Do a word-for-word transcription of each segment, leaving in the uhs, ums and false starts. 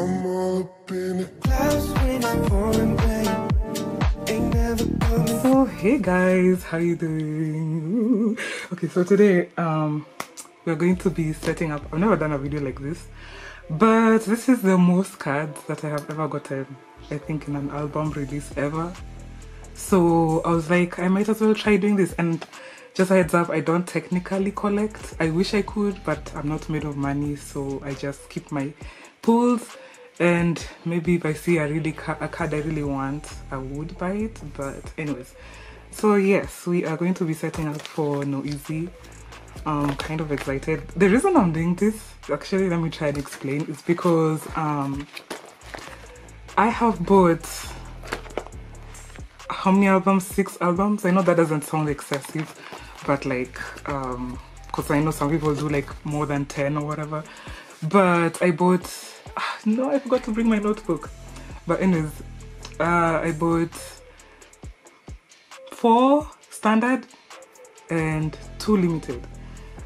I'm up in the clouds when I'm pouring rain. Ain't never coming. So hey guys, how you doing? Okay, so today um we're going to be setting up. I've never done a video like this, but this is the most cards that I have ever gotten, I think, in an album release ever. So I was like, I might as well try doing this. And just a heads up, I don't technically collect. I wish I could, but I'm not made of money, so I just keep my pulls. And maybe if I see a really ca a card I really want, I would buy it. But anyways, so yes, we are going to be setting up for No Easy. I'm kind of excited. The reason I'm doing this, actually, let me try and explain, is because um, I have bought. How many albums? Six albums. I know that doesn't sound excessive, but like, um, because I know some people do like more than ten or whatever. But I bought. No, I forgot to bring my notebook. But anyways, uh, I bought four standard and two limited,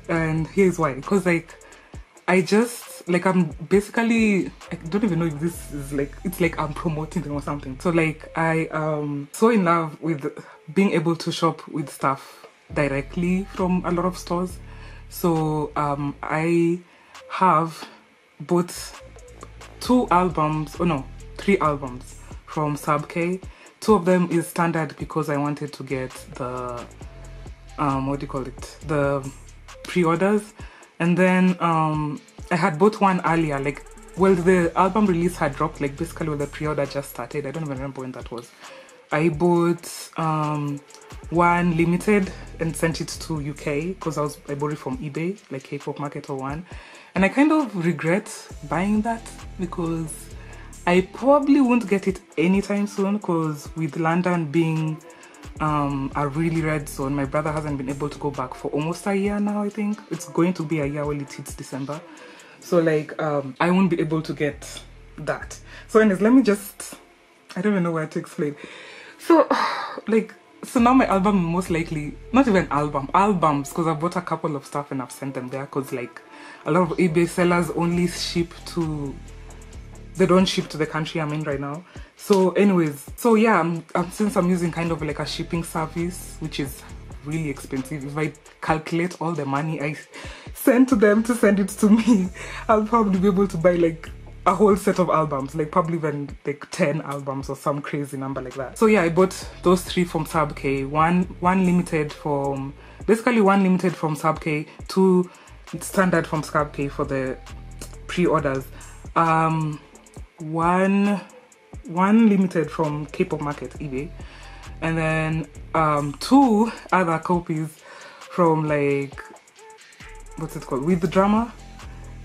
and here's why. Because like, I just like I'm basically I don't even know if this is like it's like I'm promoting them or something. So like I am so in love with being able to shop with stuff directly from a lot of stores. So um, I have both. Two albums, oh no, three albums from Sub K. Two of them is standard because I wanted to get the, um, what do you call it, the pre-orders. And then um, I had bought one earlier, like, well, the album release had dropped, like basically when the pre-order just started. I don't even remember when that was. I bought um, one limited and sent it to U K because I was I bought it from eBay, like K-pop Market or one. And I kind of regret buying that because I probably won't get it anytime soon because with London being um, a really red zone, my brother hasn't been able to go back for almost a year now, I think. It's going to be a year, well, it hits December. So like, um, I won't be able to get that. So anyways, let me just, I don't even know where to explain. So like, so now my album most likely, not even album, albums, because I bought a couple of stuff and I've sent them there because like, a lot of eBay sellers only ship to, they don't ship to the country I'm in right now. So anyways, so yeah, I'm, I'm, since I'm using kind of like a shipping service, which is really expensive. If I calculate all the money I send to them to send it to me, I'll probably be able to buy like a whole set of albums, like probably even like ten albums or some crazy number like that. So yeah, I bought those three from Sub K, one, one limited from, basically one limited from Sub K, two standard from Sub K for the pre-orders, um one one limited from K-pop Market eBay, and then um two other copies from like what's it called withDrama.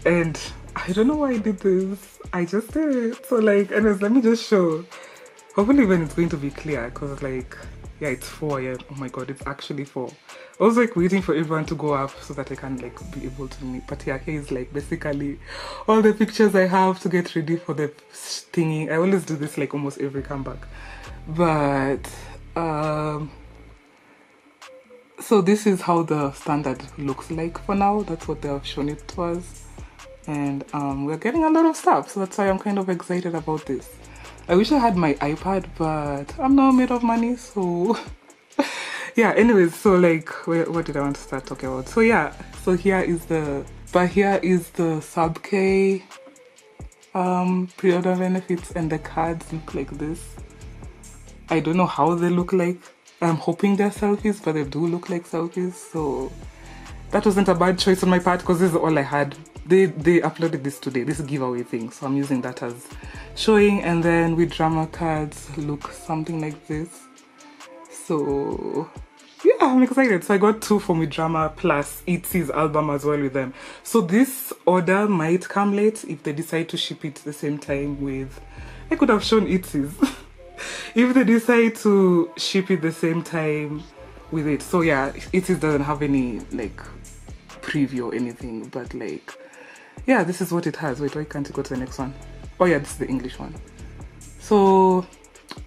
And I don't know why I did this, I just did it. So like, anyways, let me just show, hopefully when it's going to be clear, because like, yeah, it's four. Yeah, oh my god, it's actually four. I was like waiting for everyone to go up so that I can like be able to meet. But yeah, here is like basically all the pictures I have to get ready for the thingy. I always do this like almost every comeback. But um so this is how the standard looks like for now. That's what they have shown it to us. And um we're getting a lot of stuff, so that's why I'm kind of excited about this. I wish I had my iPad, but I'm not made of money, so yeah. Anyways, so like, where, what did I want to start talking about? So yeah, so here is the but here is the Sub K um pre-order benefits, and the cards look like this. I don't know how they look like. I'm hoping they're selfies, but they do look like selfies, so that wasn't a bad choice on my part because this is all I had. They they uploaded this today, this giveaway thing, so I'm using that as showing. And then withDrama cards look something like this. So yeah, I'm excited. So I got two from withDrama plus Itzy's album as well with them. So this order might come late if they decide to ship it the same time with, I could have shown Itzy's. If they decide to ship it the same time with it. So yeah, Itzy's doesn't have any like preview or anything, but like, yeah, this is what it has. Wait, why can't you go to the next one? Oh yeah, this is the English one. So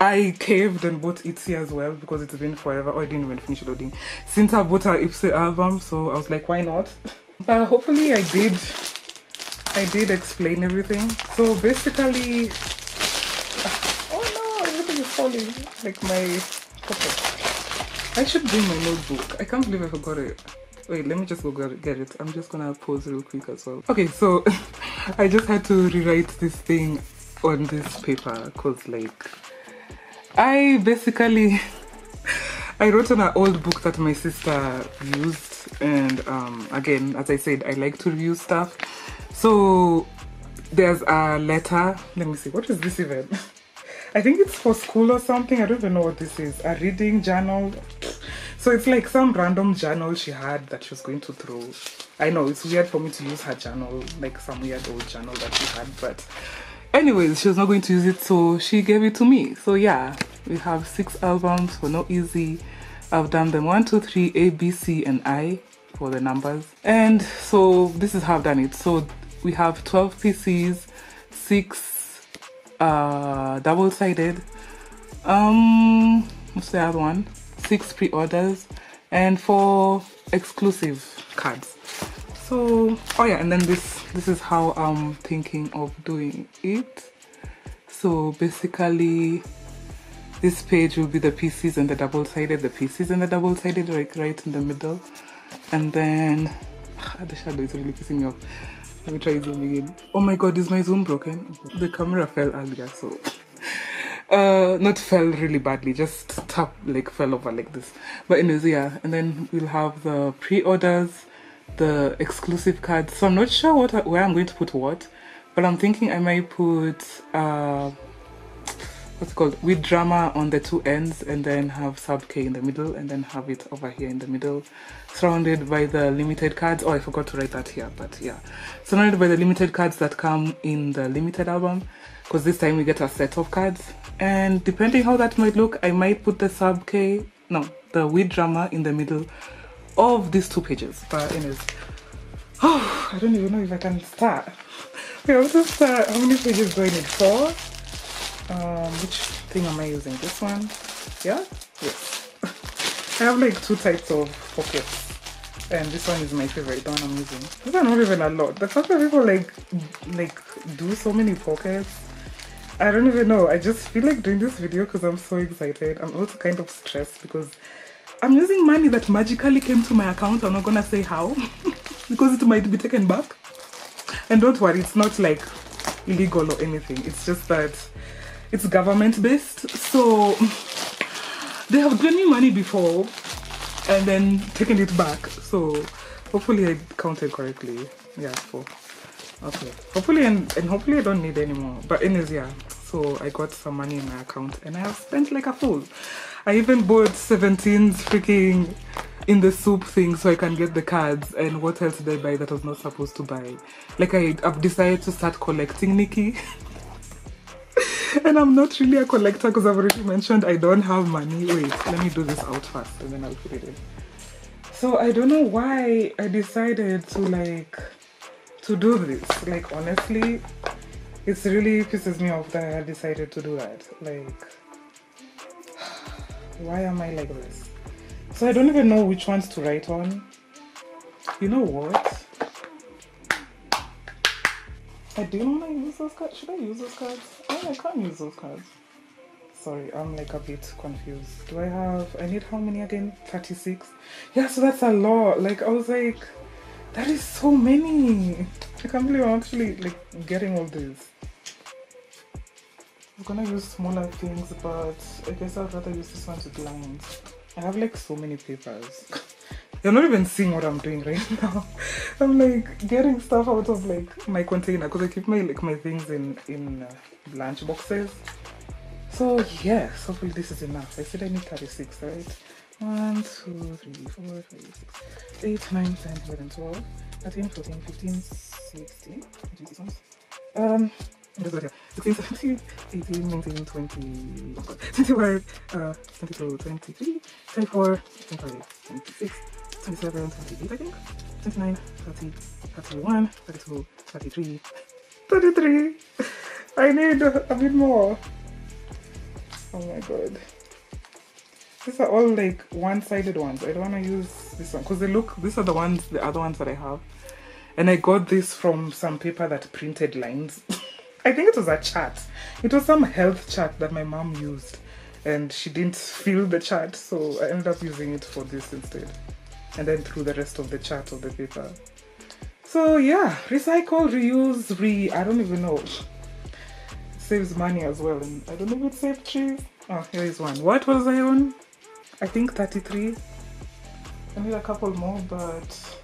I caved and bought Itzy as well because it's been forever. Oh, I didn't even finish loading since I bought her Ipsy album, so I was like, why not? But hopefully I did I did explain everything. So basically, oh no, everything is falling. Like my, okay. I should bring my notebook. I can't believe I forgot it. Wait, let me just go get it. I'm just gonna pause real quick as well. Okay, so I just had to rewrite this thing on this paper because like, I basically, I wrote on an old book that my sister used, and um, again, as I said, I like to review stuff. So there's a letter, let me see, what is this even? I think it's for school or something, I don't even know what this is, a reading journal. So it's like some random journal she had that she was going to throw. I know, it's weird for me to use her journal, like some weird old journal that she had, but anyways, she was not going to use it, so she gave it to me. So yeah, we have six albums for No Easy. I've done them one, two, three, A, B, C, and I for the numbers. And so this is how I've done it. So we have twelve P Cs, six uh, double-sided. Um, what's the other one? Six pre-orders and four exclusive cards. So, oh yeah, and then this this is how I'm thinking of doing it. So basically, this page will be the pieces and the double-sided, the pieces and the double-sided, like right in the middle. And then, ah, the shadow is really pissing me off. Let me try zooming in. Oh my God, is my zoom broken? The camera fell earlier, so. Uh, not fell really badly, just tap, like fell over like this. But anyways, yeah, and then we'll have the pre-orders, the exclusive cards. So I'm not sure what I, where I'm going to put what, but I'm thinking I might put uh, what's it called, withDrama on the two ends, and then have sub K in the middle, and then have it over here in the middle, surrounded by the limited cards. Oh, I forgot to write that here, but yeah, surrounded by the limited cards that come in the limited album, because this time we get a set of cards. And depending how that might look, I might put the sub K, no, the withDrama in the middle of these two pages. But anyways, oh, I don't even know if I can start. Okay, I'll just start. How many pages do I need? Four? Um, which thing am I using? This one? Yeah? Yes. I have like two types of pockets, and this one is my favorite, the one I'm using. These are not even a lot. The fact that people like, like do so many pockets, I don't even know. I just feel like doing this video because I'm so excited. I'm also kind of stressed because I'm using money that magically came to my account. I'm not gonna say how because it might be taken back. And don't worry, it's not like illegal or anything. It's just that it's government based. So they have given me money before and then taken it back. So hopefully I counted correctly. Yeah, four. Okay. Hopefully and, and hopefully I don't need any more. But anyways, yeah. So I got some money in my account and I have spent like a fool. I even bought seventeen's freaking in the soup thing so I can get the cards. And what else did I buy that I was not supposed to buy? Like I, I've decided to start collecting Nikki. And I'm not really a collector because I've already mentioned I don't have money. Wait, let me do this out first and then I'll put it in. So I don't know why I decided to like, to do this. Like honestly, it really pisses me off that I decided to do that. Like, why am I like this? So I don't even know which ones to write on. You know what? I don't want to use those cards. Should I use those cards? Oh, I can't use those cards. Sorry, I'm like a bit confused. Do I have, I need how many again? thirty-six? Yeah, so that's a lot. Like I was like, that is so many. I can't believe I'm actually like getting all this. I'm gonna use smaller things, but I guess I'd rather use this one with lines. I have like so many papers. You're not even seeing what I'm doing right now. I'm like getting stuff out of like my container because I keep my like my things in in uh, lunch boxes. So yes, hopefully this is enough. I said I need thirty-six, right? One, two, three, four, five, six, eight, nine, ten, eleven, twelve, thirteen, fourteen, fifteen, sixteen. Um. sixteen, seventeen, eighteen, nineteen, twenty, twenty-one, twenty-two, twenty-three, twenty-four, twenty-five, twenty-six, twenty-seven, twenty-eight, I think, twenty-nine, thirty, thirty-one, thirty-two, thirty-three, thirty-three. I need a bit more. Oh my God. These are all like one-sided ones. I don't want to use this one because they look, these are the ones, the other ones that I have. And I got this from some paper that printed lines. I think it was a chart. It was some health chart that my mom used. And she didn't fill the chart, so I ended up using it for this instead. And then threw the rest of the chart of the paper. So yeah, recycle, reuse, re... I don't even know. It saves money as well. And I don't know if it saved trees. Oh, here is one. What was I on? I think thirty-three. I need a couple more, but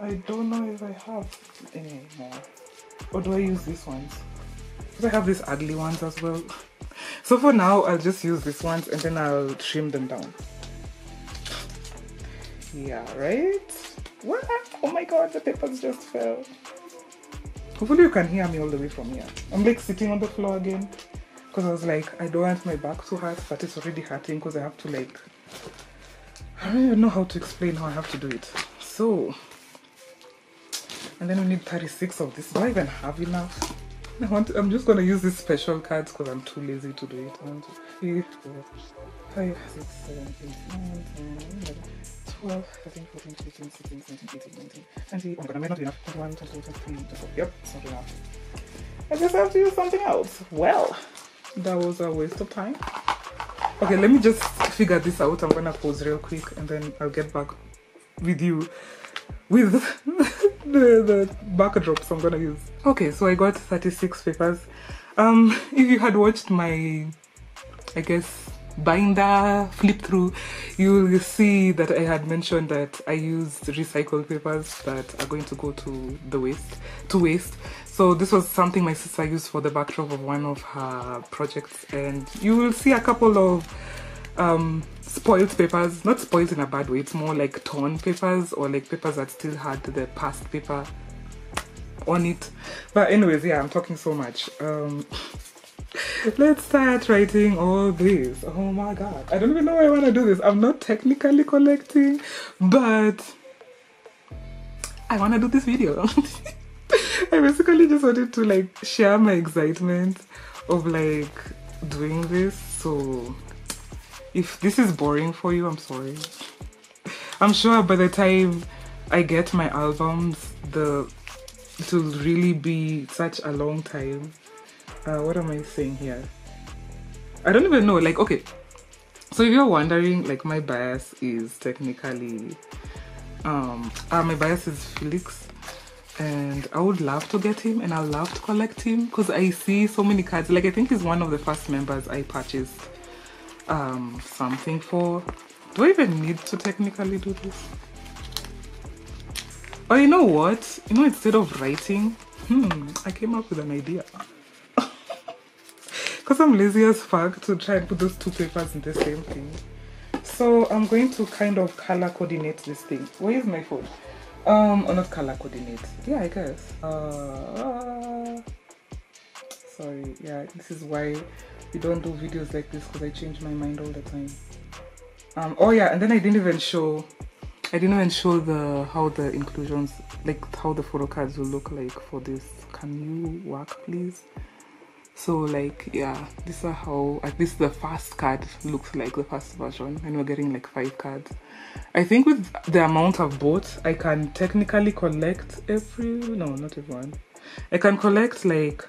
I don't know if I have any more. Or do I use these ones? Because I have these ugly ones as well. So for now, I'll just use these ones and then I'll trim them down. Yeah, right? What? Oh my god, the papers just fell. Hopefully you can hear me all the way from here. I'm like sitting on the floor again. Because I was like, I don't want my back to hurt, but it's already hurting because I have to like... I don't even know how to explain how I have to do it. So... And then we need thirty-six of this. Do I even have enough? I want to, I'm just going to use these special cards because I'm too lazy to do it. one, two, three, four, five, six, seven, eight, nine, ten, eleven, twelve, thirteen, fourteen, fifteen, sixteen, seventeen, eighteen, nineteen, oh my god, I'm not enough. one, two, three, four, yep, it's not enough. I just have to use something else. Well, that was a waste of time. Okay, let me just figure this out. I'm going to pause real quick and then I'll get back with you with the, the backdrops I'm gonna use. Okay, so I got thirty-six papers. Um, if you had watched my, I guess, binder flip through, you'll see that I had mentioned that I used recycled papers that are going to go to the waste, to waste. So this was something my sister used for the backdrop of one of her projects, and you will see a couple of um spoiled papers. Not spoiled in a bad way, it's more like torn papers or like papers that still had the past paper on it. But anyways, yeah, I'm talking so much. Um let's start writing all this. Oh my god, I don't even know why I want to do this. I'm not technically collecting, but I want to do this video. I basically just wanted to like share my excitement of like doing this. So if this is boring for you, I'm sorry. I'm sure by the time I get my albums, the it will really be such a long time. Uh, what am I saying here? I don't even know. Like, okay. So if you're wondering, like, my bias is technically... Um, uh, my bias is Felix. And I would love to get him and I would love to collect him. Because I see so many cards. Like, I think he's one of the first members I purchased um something for. Do I even need to technically do this? Oh, you know what, you know, instead of writing, hmm I came up with an idea, because I'm lazy as fuck to try and put those two papers in the same thing. So I'm going to kind of color coordinate this thing. Where is my phone? Um or not color coordinate, yeah, I guess. Uh sorry, yeah, this is why you don't do videos like this, because I change my mind all the time. Um, oh yeah, and then I didn't even show, I didn't even show the how the inclusions, like how the photo cards will look like for this. Can you work, please? So like, yeah, these are how, at least the first card looks like, the first version, and we're getting like five cards. I think with the amount I've bought, I can technically collect every, no, not everyone. I can collect like,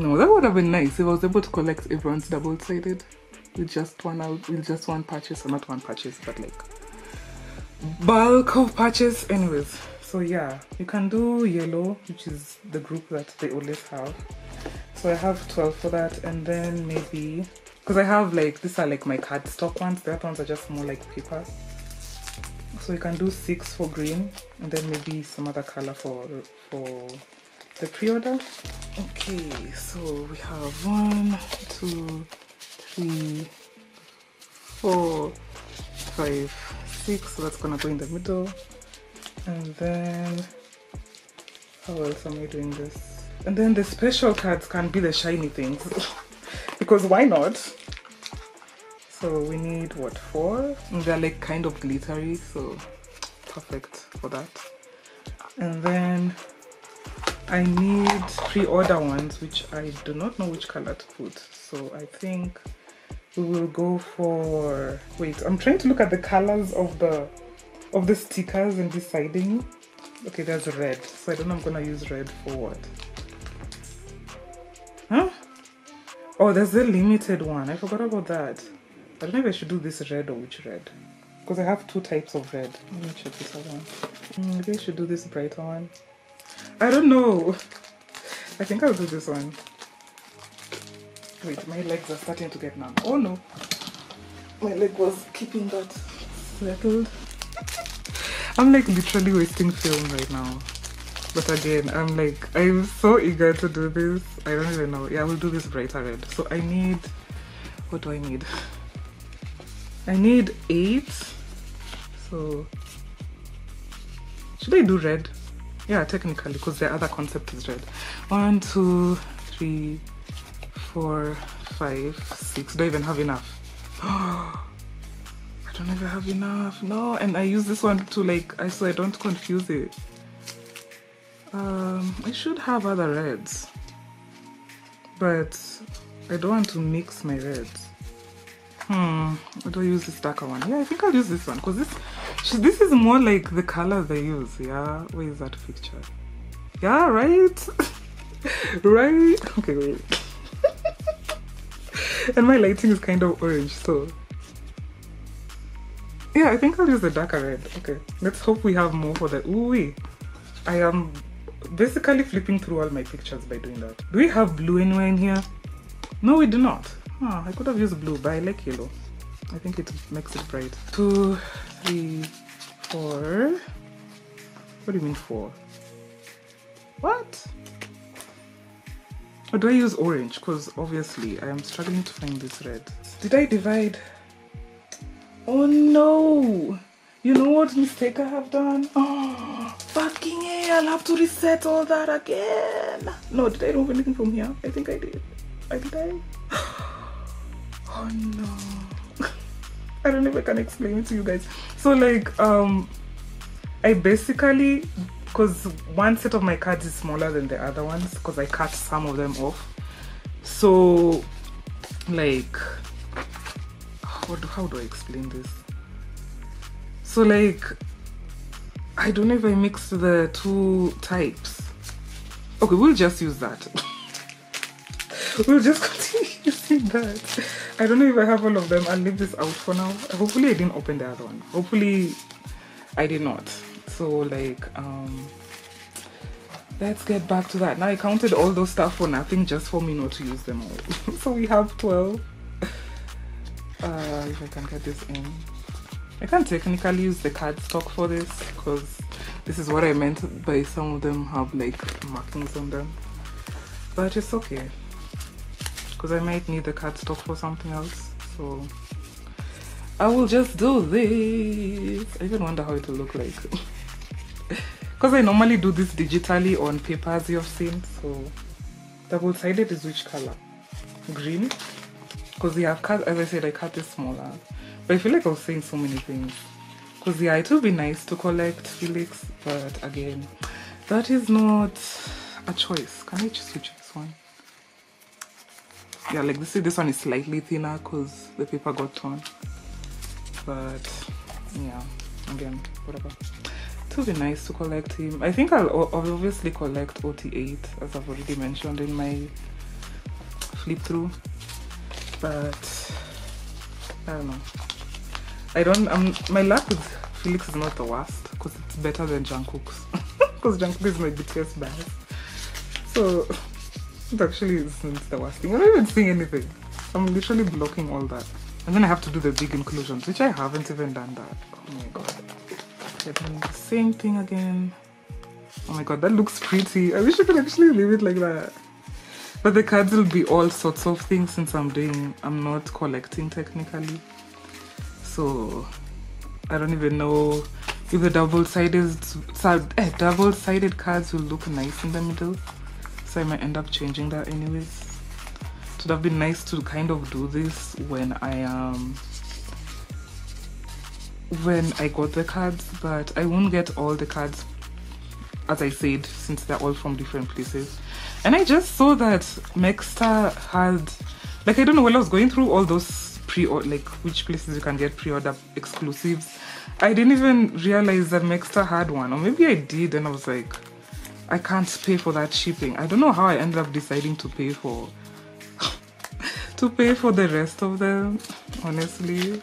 no, that would have been nice if I was able to collect everyone's double-sided with just one out, with just one purchase, or not one purchase, but like bulk of purchase. Anyways, so yeah, you can do yellow, which is the group that they always have. So I have twelve for that, and then maybe because I have like these are like my cardstock ones. The other ones are just more like paper. So you can do six for green, and then maybe some other color for for. the pre-order. Okay, so we have one, two, three, four, five, six. So that's gonna go in the middle. And then how else am I doing this? And then the special cards can be the shiny things. Because why not? So we need what, four? And they're like kind of glittery, so perfect for that. And then I need pre-order ones, which I do not know which color to put. So I think we will go for, wait, I'm trying to look at the colors of the of the stickers and deciding Okay, that's red, so I don't know I'm gonna use red for what. Huh? Oh, there's the limited one. I forgot about that. I don't know if I should do this red or which red. Because I have two types of red. Let me check this other one. Maybe I should do this brighter one. I don't know. I think I'll do this one. Wait, my legs are starting to get numb. Oh no. My leg was keeping that settled. I'm like literally wasting film right now. But again, I'm like, I'm so eager to do this. I don't even know. Yeah, I will do this brighter red. So I need, what do I need? I need eight. So, should I do red? Yeah, technically, because the other concept is red. One, two, three, four, five, six. Do I even have enough? I don't even have enough. No, and I use this one to like, I so I don't confuse it. Um, I should have other reds, but I don't want to mix my reds. Hmm, I don't use this darker one. Yeah, I think I'll use this one because this this is more like the color they use. Yeah, where is that picture? Yeah, right, right. Okay, wait. And my lighting is kind of orange, so yeah, I think I'll use the darker red. Okay, let's hope we have more for the ooh-wee. I am basically flipping through all my pictures by doing that. Do we have blue anywhere in here? No, we do not. Huh, I could have used blue, but I like yellow. I think it makes it bright. Two, three, four. What do you mean four? What? Or do I use orange? Because obviously I am struggling to find this red. Did I divide? Oh no! You know what mistake I have done? Oh, fucking hell, I'll have to reset all that again. No, did I remove anything from here? I think I did. I did I? Oh no. I don't know if I can explain it to you guys. So like, um, I basically, because one set of my cards is smaller than the other ones, because I cut some of them off. So like, how do, how do I explain this? So like, I don't know if I mixed the two types. Okay, we'll just use that. We'll just continue using that. I don't know if I have all of them. I'll leave this out for now. Hopefully I didn't open the other one. Hopefully I did not. So like, um, let's get back to that. Now I counted all those stuff for nothing just for me not to use them all. So we have twelve. Uh, if I can get this in. I can't technically use the cardstock for this because this is what I meant by some of them have like markings on them, but it's okay because I might need the cardstock for something else, so I will just do this. I even wonder how it will look like because I normally do this digitally on paper, as you've seen. So double-sided is which color? Green, because we have cut, as I said, I cut it smaller. But I feel like I was saying so many things. Because yeah, it would be nice to collect Felix, but again, that is not a choice. Can I just switch this one? Yeah, like this, this one is slightly thinner because the paper got torn. But yeah, again, whatever. It would be nice to collect him. I think I'll, I'll obviously collect O T eight, as I've already mentioned in my flip through. But I don't know. I don't, um, my luck with Felix is not the worst because it's better than Jungkook's because Jungkook is my B T S bias. So it actually isn't the worst thing. I'm not even seeing anything. I'm literally blocking all that. And then I have to do the big inclusions, which I haven't even done that. Oh my god. I'm doing the same thing again. Oh my god, that looks pretty. I wish I could actually leave it like that. But the cards will be all sorts of things since I'm doing, I'm not collecting technically. So I don't even know if the double-sided eh, double-sided cards will look nice in the middle. So I might end up changing that anyways. So it would have been nice to kind of do this when I um when I got the cards, but I won't get all the cards as I said since they're all from different places. And I just saw that Mexter had, like, I don't know, when I was going through all those pre-order, like which places you can get pre-order exclusives. I didn't even realize that Mexter had one, or maybe I did and I was like, I can't pay for that shipping. I don't know how I ended up deciding to pay for to pay for the rest of them, honestly,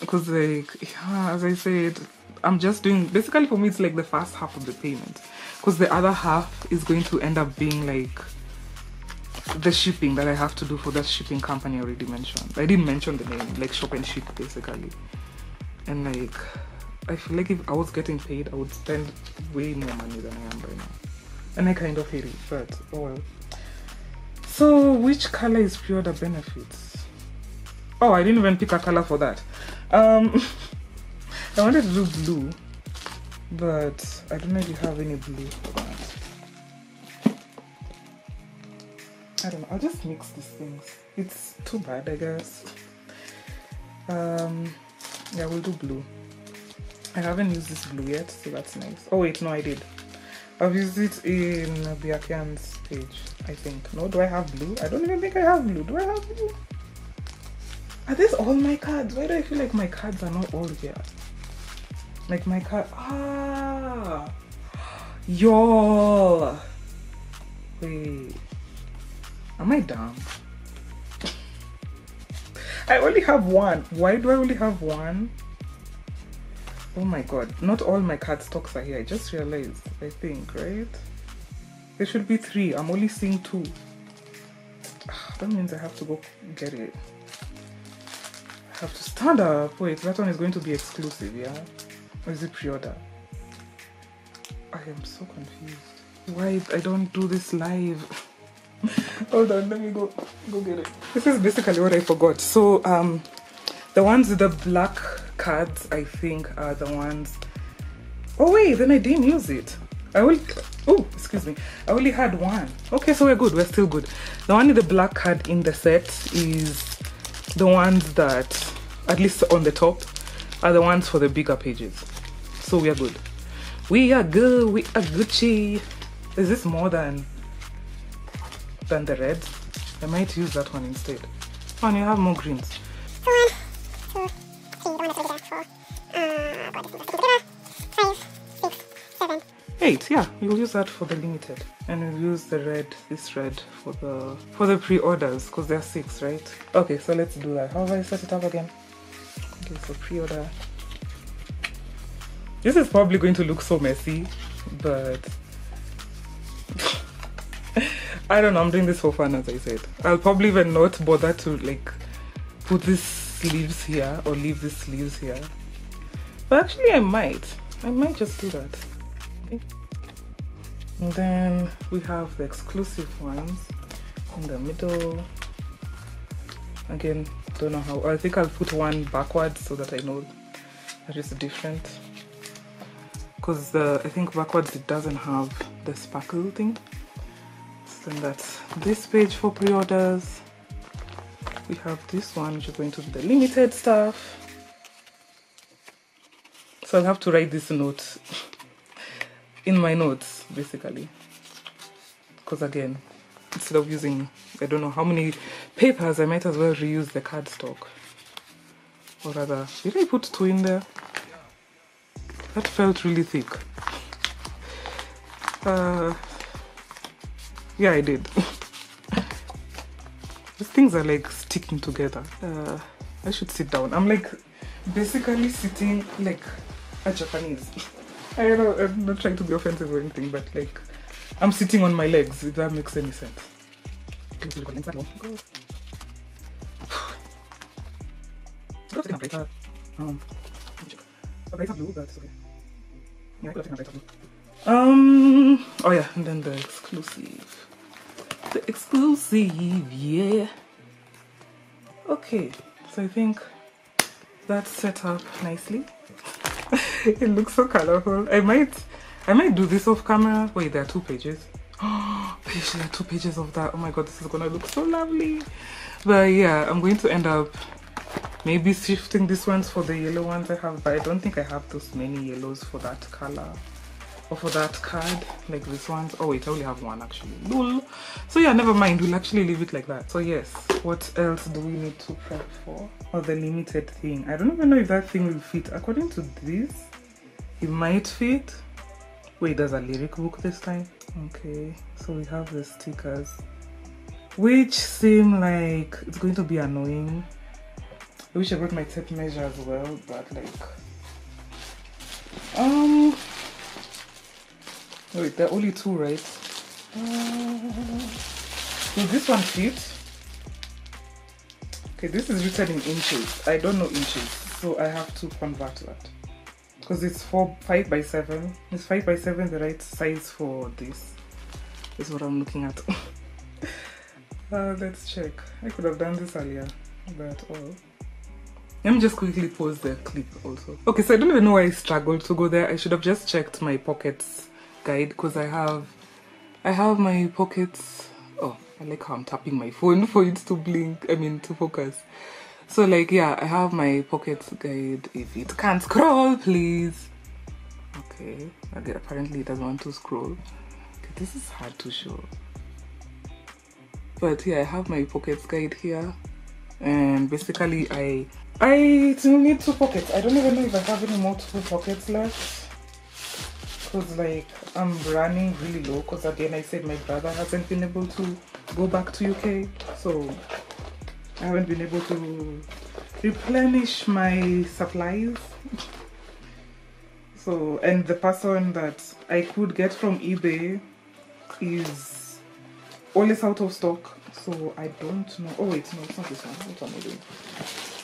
because like, yeah, as I said, I'm just doing, basically for me it's like the first half of the payment, because the other half is going to end up being like the shipping that I have to do for that shipping company I already mentioned. I didn't mention the name, like Shop and Ship basically. And like, I feel like if I was getting paid, I would spend way more money than I am right now. And I kind of hate it, but oh well. So which color is pre-order benefits? Oh, I didn't even pick a color for that. Um, I wanted to do blue, but I don't know if you have any blue for that. I don't know, I'll just mix these things. It's too bad, I guess. Um, yeah, we'll do blue. I haven't used this blue yet, so that's nice. Oh wait, no, I did. I've used it in Biakian's page, I think. No, do I have blue? I don't even think I have blue. Do I have blue? Are these all my cards? Why do I feel like my cards are not all here? Like my card, ah, y'all. Wait, am I dumb? I only have one. Why do I only have one? Oh my god, not all my card stocks are here. I just realized, I think, right? There should be three. I'm only seeing two. That means I have to go get it. I have to stand up. Wait, that one is going to be exclusive, yeah? Or is it pre-order? I am so confused. Why I don't do this live? Hold on, let me go, go get it. This is basically what I forgot. So, um, the ones with the black cards, I think, are the ones. Oh wait, then I didn't use it. I will. Oh, excuse me. I only had one. Okay, so we're good. We're still good. The one with the black card in the set is the ones that, at least on the top, are the ones for the bigger pages. So we are good. We are good. We are Gucci. Is this more than than the reds? I might use that one instead. Oh, and you have more greens. Eight, yeah, we'll use that for the limited, and we'll use the red, this red, for the for the pre-orders, because there are six, right? Okay, so let's do that. How do I set it up again? Okay, so pre-order. This is probably going to look so messy, but I don't know. I'm doing this for fun, as I said. I'll probably even not bother to like put these sleeves here or leave these sleeves here, but actually, I might. I might just do that. And then we have the exclusive ones in the middle. Again, don't know how. I think I'll put one backwards so that I know that it's different, because uh, I think backwards it doesn't have the sparkle thing. So then that's this page for pre-orders. We have this one, which is going to be the limited stuff. So I'll have to write this note in my notes, basically, because again, instead of using, I don't know how many papers, I might as well reuse the cardstock. Or rather, did I put two in there? That felt really thick. Uh, yeah, I did. These things are like sticking together. Uh, I should sit down. I'm like basically sitting like a Japanese. I don't know, I'm not trying to be offensive or anything, but like, I'm sitting on my legs, if that makes any sense. Um, oh yeah, and then the exclusive. The exclusive, yeah. Okay, so I think that's set up nicely. It looks so colorful. I might, I might do this off camera. Wait, there are two pages. Oh, there are two pages of that. Oh my god, this is gonna look so lovely. But yeah, I'm going to end up maybe shifting these ones for the yellow ones I have, but I don't think I have those many yellows for that color. or for that card like this one's. Oh wait, I only have one actually. Lol. So yeah, never mind, we'll actually leave it like that. So yes, what else do we need to prep for? Oh, the limited thing. I don't even know if that thing will fit. According to this, it might fit. Wait, there's a lyric book this time. Okay, so we have the stickers, which seem like it's going to be annoying. I wish I brought my tape measure as well, but like, um, wait, there are only two, right? Uh, will this one fit? Okay, this is written in inches. I don't know inches, so I have to convert that because it's four five by seven. Is five by seven the right size for this? Is what I'm looking at. Uh, let's check. I could have done this earlier, but oh. Let me just quickly pause the clip also. Okay, so I don't even know why I struggled to go there. I should have just checked my pockets guide because I have, I have my pockets. Oh, I like how I'm tapping my phone for it to blink. I mean to focus. So like yeah, I have my pockets guide. If it can't scroll, please. Okay, apparently it doesn't want to scroll. Okay, this is hard to show. But yeah, I have my pockets guide here, and basically I I need two pockets. I don't even know if I have any more two pockets left, cause like I'm running really low. Cause again, I said my brother hasn't been able to go back to U K, so I haven't been able to replenish my supplies. So, and the person that I could get from eBay is always out of stock, so I don't know. Oh wait, no, it's not this one. What am I doing?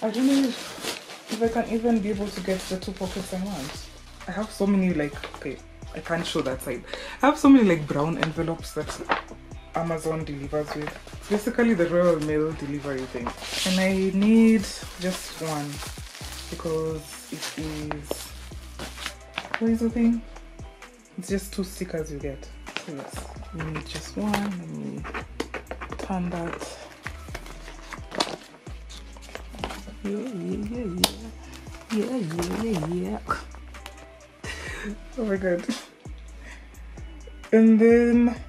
I don't know if, if I can even be able to get the two pockets I want. I have so many like, okay, I can't show that side. I have so many like brown envelopes that Amazon delivers with. It's basically the Royal Mail delivery thing. And I need just one because it is, what is the thing? It's just two stickers you get. Yes, we need just one. Let me turn that. Yeah, yeah, yeah, yeah, yeah, yeah, yeah. Oh my god! And then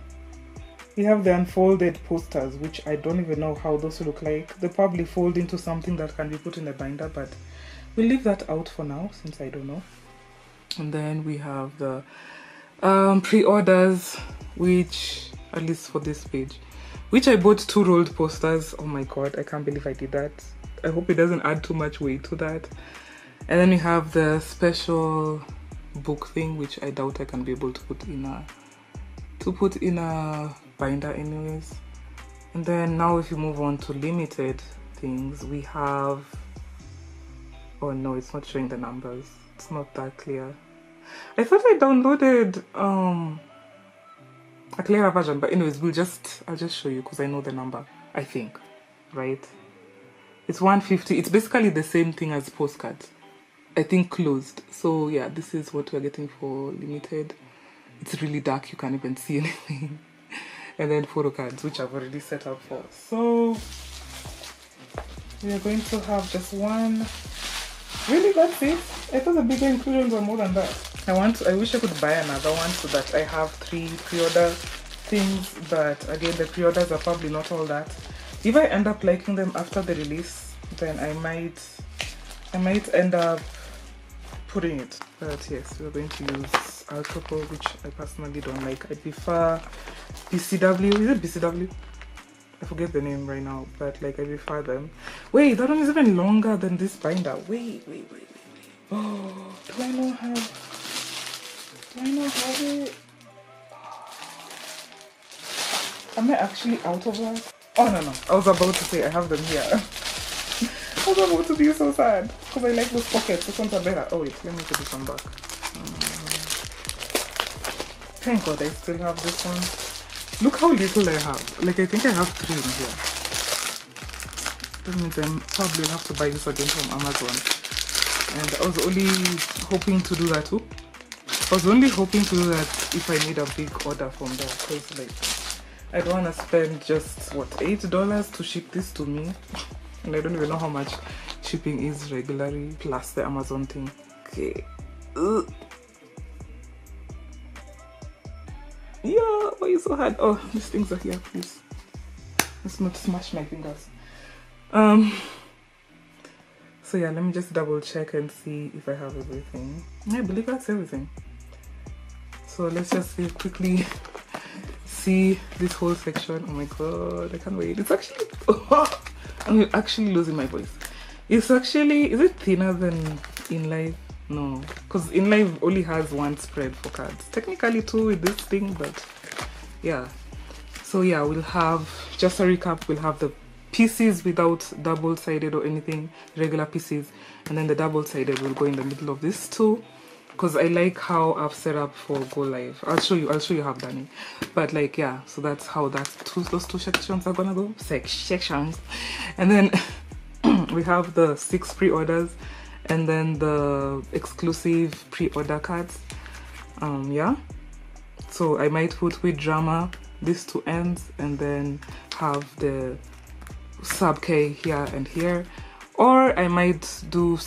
we have the unfolded posters, which I don't even know how those look like. They probably fold into something that can be put in a binder, but we'll leave that out for now since I don't know. And then we have the um pre-orders, which at least for this page, which I bought two rolled posters. Oh my god, I can't believe I did that. I hope it doesn't add too much weight to that. And then we have the special book thing, which I doubt I can be able to put in a to put in a binder anyways. And then now if you move on to limited things, we have, oh no, it's not showing the numbers, it's not that clear. I thought I downloaded um, a clearer version, but anyways, we'll just, I'll just show you because I know the number, I think, right? It's one fifty. It's basically the same thing as postcards, I think, closed. So yeah, this is what we're getting for limited. It's really dark, you can't even see anything. And then photo cards, which I've already set up for. So we are going to have just one. Really, that's it? I thought the bigger inclusions were more than that. I want, I wish I could buy another one so that I have three pre-order things, but again, the pre-orders are probably not all that. If I end up liking them after the release, then I might, I might end up putting it. But yes, we're going to use alcohol, which I personally don't like. I prefer B C W, is it B C W? I forget the name right now, but like I prefer them. Wait, that one is even longer than this binder. Wait, wait, wait, wait, wait. Oh, do I not have... Do I not have it? Am I actually out of that? Oh no no, I was about to say I have them here. I was about to be so sad because I like those pockets. Those ones are better. Oh wait, let me put this one back. Um, thank god I still have this one. Look how little I have. Like I think I have three in here. That means I'm probably have to buy this again from Amazon. And I was only hoping to do that too. I was only hoping to do that if I made a big order from there, because like I don't want to spend just what eight dollars to ship this to me, and I don't even know how much shipping is regularly plus the Amazon thing. Okay, Ugh. Why are you so hard? Oh, these things are here, please. Let's not smash my fingers. Um. So yeah, let me just double check and see if I have everything. I believe that's everything. So let's just quickly see this whole section. Oh my god, I can't wait. It's actually, oh, I'm actually losing my voice. It's actually, is it thinner than InLive? No, because InLive only has one spread for cards. Technically two with this thing, but yeah. So yeah, we'll have, just a recap, we'll have the pieces without double-sided or anything, regular pieces, and then the double-sided will go in the middle of this too, because I like how I've set up for go live. I'll show you, I'll show you how I've done it. But like, yeah, so that's how that two, those two sections are gonna go, sections. And then we have the six pre-orders and then the exclusive pre-order cards. Um, yeah, so I might put with drama these two ends and then have the sub K here and here, or I might do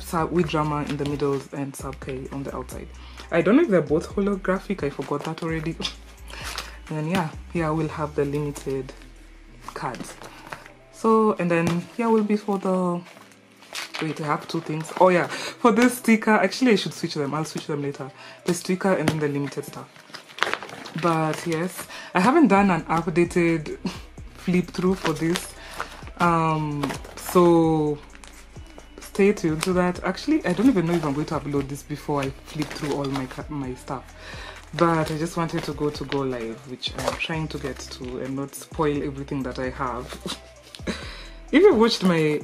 sub with drama in the middle and sub K on the outside. I don't know if they're both holographic, I forgot that already. And then yeah, yeah, we'll have the limited cards. So, and then yeah, will be for the, wait, I have two things. Oh yeah, for this sticker, actually I should switch them, I'll switch them later, the sticker and then the limited stuff. But yes, I haven't done an updated flip through for this, um so stay tuned to that. Actually, I don't even know if I'm going to upload this before I flip through all my my stuff, but I just wanted to go to go live, which I'm trying to get to and not spoil everything that I have. If you watched my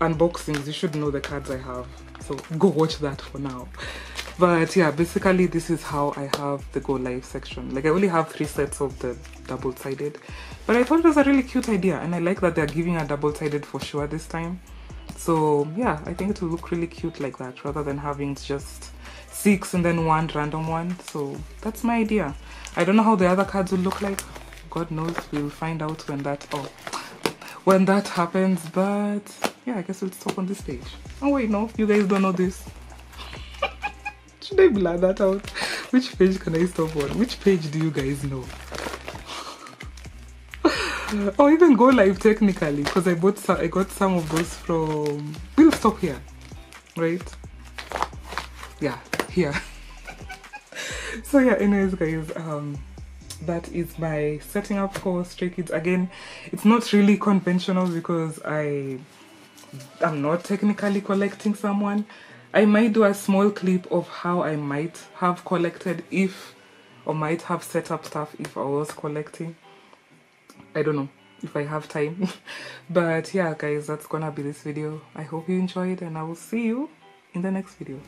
unboxings, you should know the cards I have, so go watch that for now. But yeah, basically this is how I have the go live section. Like, I only have three sets of the double-sided, but I thought it was a really cute idea, and I like that they're giving a double-sided for sure this time. So yeah, I think it will look really cute like that, rather than having just six and then one random one. So that's my idea. I don't know how the other cards will look like. God knows, we'll find out when that oh, when that happens. But yeah, I guess we'll stop on this page. Oh wait, no, you guys don't know this. Should I blur that out? Which page can I stop on? Which page do you guys know? Or even go live technically, because I bought some, I got some of those from. We'll stop here, right? Yeah, here. So yeah, anyways, guys, um, that is my setting up for Stray Kids. Again, it's not really conventional because I, I'm not technically collecting someone. I might do a small clip of how I might have collected if, or might have set up stuff if I was collecting. I don't know if I have time. But yeah, guys, that's gonna be this video. I hope you enjoyed, and I will see you in the next video.